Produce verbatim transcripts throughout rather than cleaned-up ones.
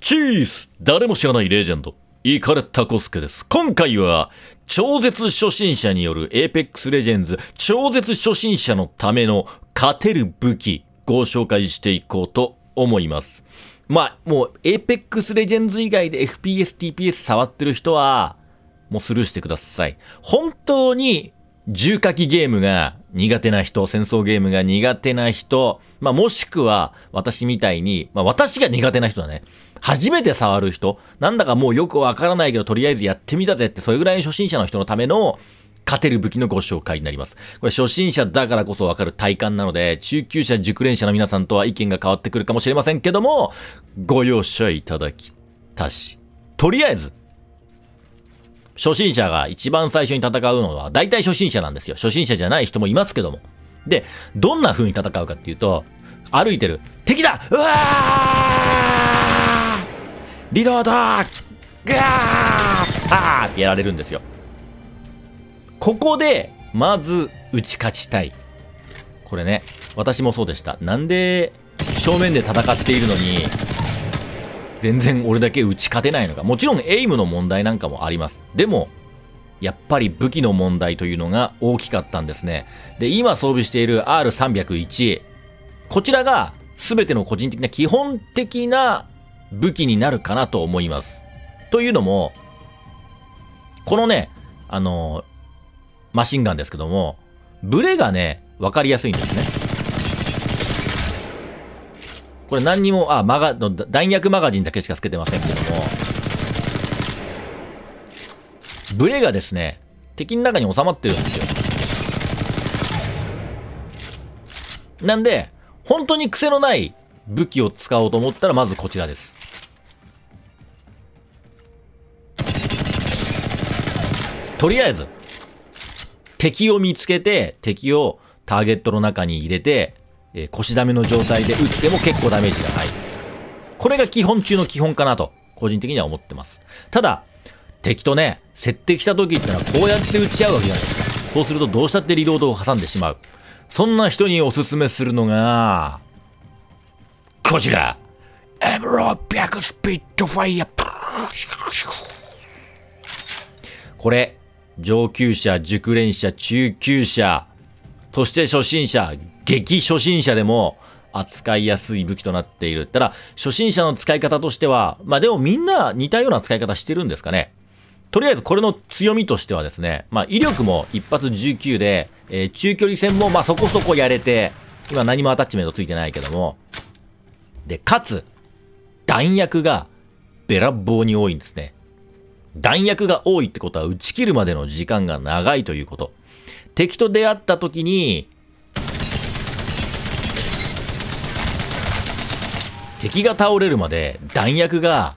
チーズ、誰も知らないレジェンド、イカレッタコスケです。今回は、超絶初心者による Apex Legends 超絶初心者のための勝てる武器、ご紹介していこうと思います。まあ、もう Apex Legends 以外で エフピーエス、ティーピーエス 触ってる人は、もうスルーしてください。本当に、重火器ゲームが苦手な人、戦争ゲームが苦手な人、まあ、もしくは私みたいに、まあ、私が苦手な人だね。初めて触る人、なんだかもうよくわからないけど、とりあえずやってみたぜって、それぐらいの初心者の人のための勝てる武器のご紹介になります。これ初心者だからこそわかる体感なので、中級者、熟練者の皆さんとは意見が変わってくるかもしれませんけども、ご容赦いただきたし。とりあえず、初心者が一番最初に戦うのは、大体初心者なんですよ。初心者じゃない人もいますけども。で、どんな風に戦うかっていうと、歩いてる。敵だ！うわー！リロード！うわー！あー！ってやられるんですよ。ここで、まず、打ち勝ちたい。これね、私もそうでした。なんで、正面で戦っているのに、全然俺だけ打ち勝てないのか。もちろんエイムの問題なんかもあります。でも、やっぱり武器の問題というのが大きかったんですね。で、今装備している アールさんびゃくいち。こちらが全ての個人的な基本的な武器になるかなと思います。というのも、このね、あの、マシンガンですけども、ブレがね、わかりやすいんですね。これ何にも、あ、マガ、弾薬マガジンだけしかつけてませんけども、ブレがですね、敵の中に収まってるんですよ。なんで、本当に癖のない武器を使おうと思ったら、まずこちらです。とりあえず、敵を見つけて、敵をターゲットの中に入れて、えー、腰ダメの状態で打っても結構ダメージがない。これが基本中の基本かなと、個人的には思ってます。ただ、敵とね、接敵した時ってのはこうやって打ち合うわけじゃないですか。そうするとどうしたってリロードを挟んでしまう。そんな人におすすめするのが、こちら！ エムろっぴゃく スピットファイア！これ、上級者、熟練者、中級者、そして初心者、激初心者でも扱いやすい武器となっている。ただ、初心者の使い方としては、まあでもみんな似たような使い方してるんですかね。とりあえずこれの強みとしてはですね、まあ威力も一発じゅうきゅうで、えー、中距離戦もまあそこそこやれて、今何もアタッチメントついてないけども。で、かつ、弾薬がべらぼうに多いんですね。弾薬が多いってことは打ち切るまでの時間が長いということ。敵と出会った時に、敵が倒れるまで弾薬が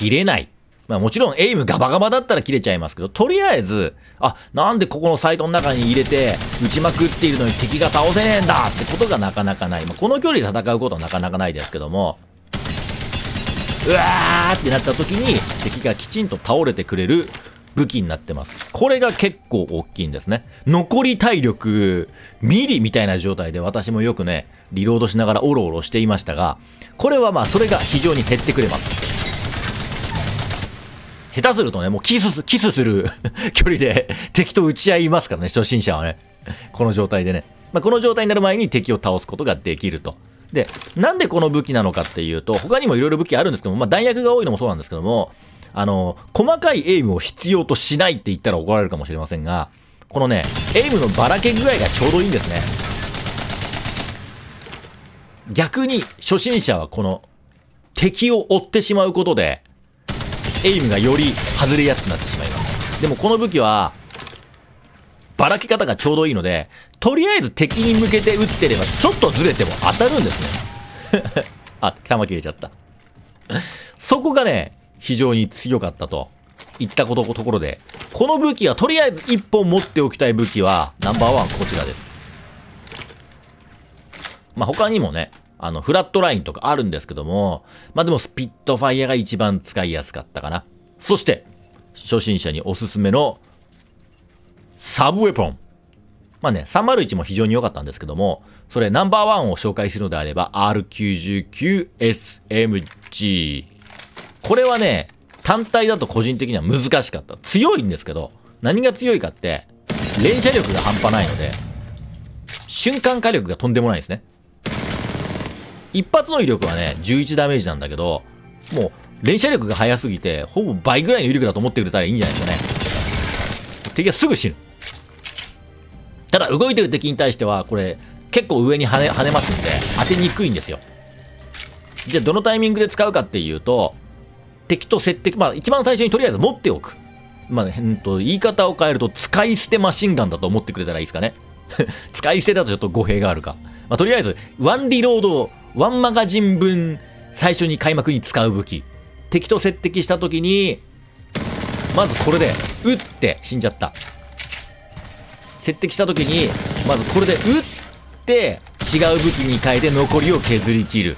切れない。まあもちろんエイムガバガバだったら切れちゃいますけど、とりあえず、あ、なんでここのサイトの中に入れて撃ちまくっているのに敵が倒せねえんだってことがなかなかない。まあ、この距離で戦うことはなかなかないですけども、うわーってなった時に敵がきちんと倒れてくれる武器になってます。これが結構大きいんですね。残り体力ミリみたいな状態で私もよくね、リロードしながらオロオロしていましたが、これはまあそれが非常に減ってくれます。下手するとね、もうキス、キスする距離で敵と打ち合いますからね、初心者はね。この状態でね。まあ、この状態になる前に敵を倒すことができると。で、なんでこの武器なのかっていうと、他にもいろいろ武器あるんですけども、まあ、弾薬が多いのもそうなんですけども、あの、細かいエイムを必要としないって言ったら怒られるかもしれませんが、このね、エイムのばらけ具合がちょうどいいんですね。逆に初心者はこの敵を追ってしまうことで、エイムがより外れやすくなってしまいます。でもこの武器は、ばらけ方がちょうどいいので、とりあえず敵に向けて撃ってれば、ちょっとずれても当たるんですね。あ、弾切れちゃった。そこがね、非常に強かったと言ったこと、ところで、この武器はとりあえず一本持っておきたい武器は、ナンバーワンこちらです。まあ、他にもね、あの、フラットラインとかあるんですけども、まあ、でもスピットファイアが一番使いやすかったかな。そして、初心者におすすめの、サブウェポン。まあね、さんまるいちも非常に良かったんですけども、それナンバーワンを紹介するのであれば、アールきゅうじゅうきゅう エスエムジー。これはね、単体だと個人的には難しかった。強いんですけど、何が強いかって、連射力が半端ないので、瞬間火力がとんでもないですね。一発の威力はね、じゅういちダメージなんだけど、もう、連射力が速すぎて、ほぼ倍ぐらいの威力だと思ってくれたらいいんじゃないですかね。敵はすぐ死ぬ。ただ、動いてる敵に対しては、これ、結構上に跳ね、跳ねますんで、当てにくいんですよ。じゃあ、どのタイミングで使うかっていうと、敵と接敵、まあ、一番最初にとりあえず持っておく。まあ、ね、うんと、言い方を変えると、使い捨てマシンガンだと思ってくれたらいいですかね。使い捨てだとちょっと語弊があるか。まあ、とりあえず、ワンリロード、ワンマガジン分、最初に開幕に使う武器。敵と接敵した時に、まずこれで、撃って、死んじゃった。接敵した時に、まずこれで撃って、違う武器に変えて残りを削り切る。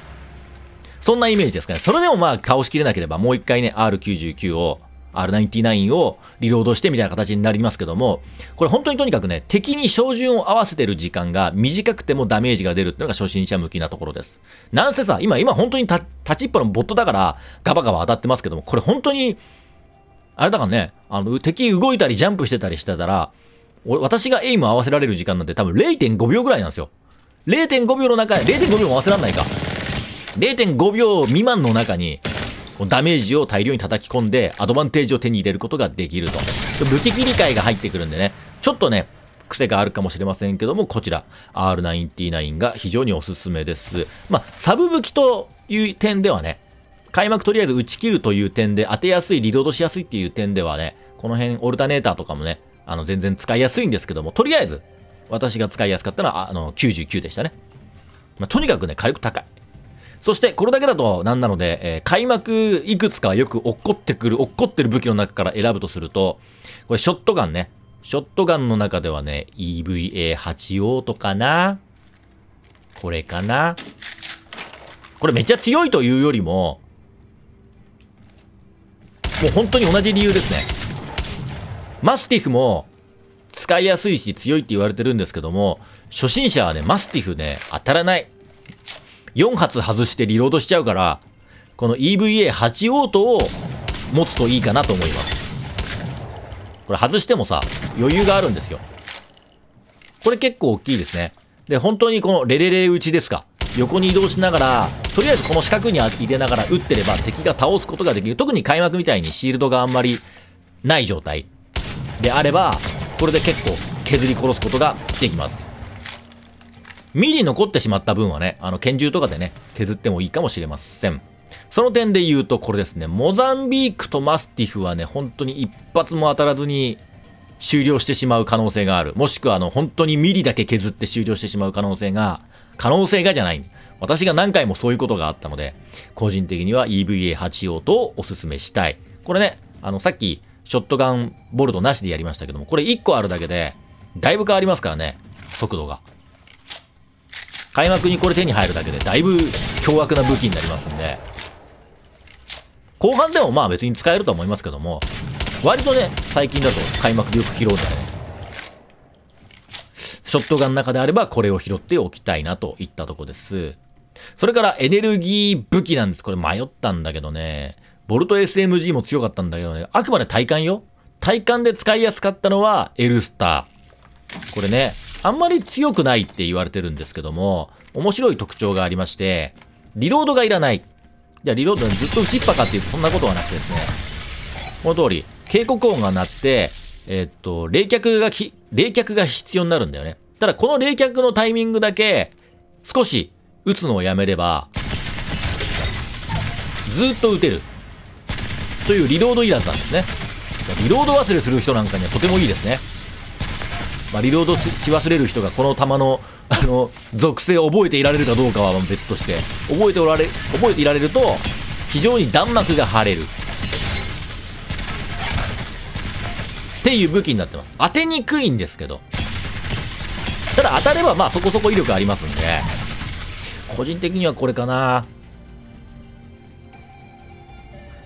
そんなイメージですかね。それでもまあ倒しきれなければもう一回ね、アールきゅうじゅうきゅう を、アールきゅうじゅうきゅう をリロードしてみたいな形になりますけども、これ本当にとにかくね、敵に照準を合わせてる時間が短くてもダメージが出るっていうのが初心者向きなところです。なんせさ、今、今本当に立ちっぱのボットだからガバガバ当たってますけども、これ本当に、あれだからね、あの、敵動いたりジャンプしてたりしてたら、私がエイム合わせられる時間なんて多分 れいてんご 秒ぐらいなんですよ。れいてんご 秒の中で、れいてんご 秒も合わせられないか。れいてんご 秒未満の中にダメージを大量に叩き込んでアドバンテージを手に入れることができると。武器切り替えが入ってくるんでね、ちょっとね、癖があるかもしれませんけども、こちら アールきゅうじゅうきゅう が非常におすすめです。まあ、サブ武器という点ではね、開幕とりあえず打ち切るという点で、当てやすい、リロードしやすいっていう点ではね、この辺オルタネーターとかもね、あの全然使いやすいんですけども、とりあえず私が使いやすかったのはあのきゅうじゅうきゅうでしたね。まあ、とにかくね、火力高い。そして、これだけだとなんなので、えー、開幕いくつかよく落っこってくる、落っこってる武器の中から選ぶとすると、これショットガンね。ショットガンの中ではね、イーブイエーはち とかな。これかな。これめっちゃ強いというよりも、もう本当に同じ理由ですね。マスティフも使いやすいし強いって言われてるんですけども、初心者はね、マスティフね、当たらない。よん発外してリロードしちゃうから、この イーブイエーはち オートを持つといいかなと思います。これ外してもさ、余裕があるんですよ。これ結構大きいですね。で、本当にこのレレレ打ちですか。横に移動しながら、とりあえずこの四角に入れながら撃ってれば敵が倒すことができる。特に開幕みたいにシールドがあんまりない状態であれば、これで結構削り殺すことができます。ミリ残ってしまった分はね、あの、拳銃とかでね、削ってもいいかもしれません。その点で言うと、これですね、モザンビークとマスティフはね、本当に一発も当たらずに終了してしまう可能性がある。もしくは、あの、本当にミリだけ削って終了してしまう可能性が、可能性がじゃない。私が何回もそういうことがあったので、個人的には イーブイエーはち オートをおすすめしたい。これね、あの、さっき、ショットガンボルトなしでやりましたけども、これいっこあるだけで、だいぶ変わりますからね、速度が。開幕にこれ手に入るだけでだいぶ凶悪な武器になりますんで、後半でもまあ別に使えると思いますけども、割とね、最近だと開幕でよく拾うんだよね。ショットガンの中であればこれを拾っておきたいなといったとこです。それからエネルギー武器なんです。これ迷ったんだけどね、ボルト エスエムジー も強かったんだけどね、あくまで体感よ。体感で使いやすかったのはエルスター。これね、あんまり強くないって言われてるんですけども、面白い特徴がありまして、リロードがいらない。じゃあリロードずっと打ちっぱかっていうとそんなことはなくてですね、この通り、警告音が鳴って、えー、っと、冷却がき、冷却が必要になるんだよね。ただこの冷却のタイミングだけ、少し打つのをやめれば、ずっと打てる。というリロードいらずなんですね。リロード忘れする人なんかにはとてもいいですね。まあ、リロードし忘れる人がこの弾の、あの、属性を覚えていられるかどうかは別として、覚えておられ、覚えていられると、非常に弾幕が腫れる。っていう武器になってます。当てにくいんですけど。ただ当たればまあそこそこ威力ありますんで、個人的にはこれかな。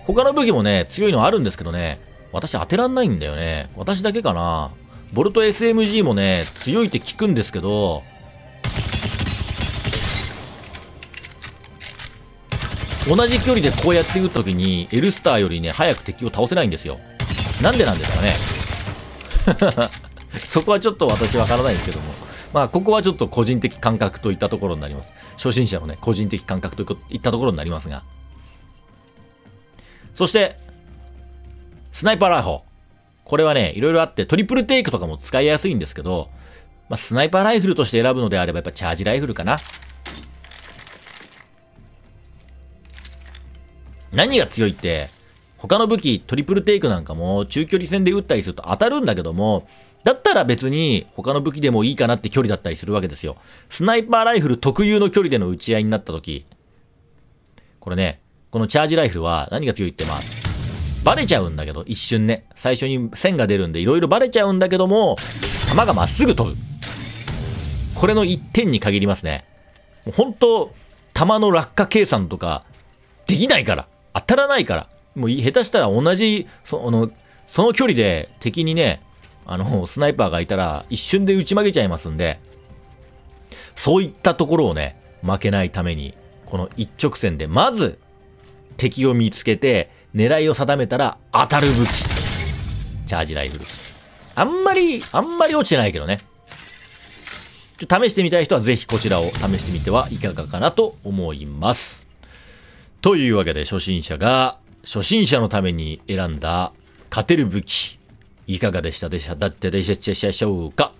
他の武器もね、強いのあるんですけどね、私当てらんないんだよね。私だけかな。ボルト エスエムジー もね、強いって聞くんですけど、同じ距離でこうやって撃つときに、エルスターよりね、早く敵を倒せないんですよ。なんでなんですかね。そこはちょっと私わからないんですけども。まあ、ここはちょっと個人的感覚といったところになります。初心者のね、個人的感覚といったところになりますが。そして、スナイパーライフル。これはね、いろいろあって、トリプルテイクとかも使いやすいんですけど、まあ、スナイパーライフルとして選ぶのであれば、やっぱチャージライフルかな。何が強いって、他の武器、トリプルテイクなんかも、中距離戦で撃ったりすると当たるんだけども、だったら別に他の武器でもいいかなって距離だったりするわけですよ。スナイパーライフル特有の距離での撃ち合いになった時、これね、このチャージライフルは何が強いって、まあ、バレちゃうんだけど、一瞬ね、最初に線が出るんでいろいろバレちゃうんだけども、弾がまっすぐ飛ぶ。これのいってんに限りますね。もう本当、弾の落下計算とかできないから、当たらないから、もう下手したら同じ、その、その距離で敵にね、あの、スナイパーがいたら一瞬で打ち曲げちゃいますんで、そういったところをね、負けないために、この一直線で、まず、敵を見つけて、狙いを定めたら当たる武器。チャージライフル。あんまり、あんまり落ちてないけどね。試してみたい人はぜひこちらを試してみてはいかがかなと思います。というわけで、初心者が、初心者のために選んだ、勝てる武器。いかがでしたでしょうか。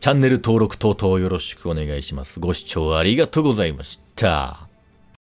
チャンネル登録等々よろしくお願いします。ご視聴ありがとうございました。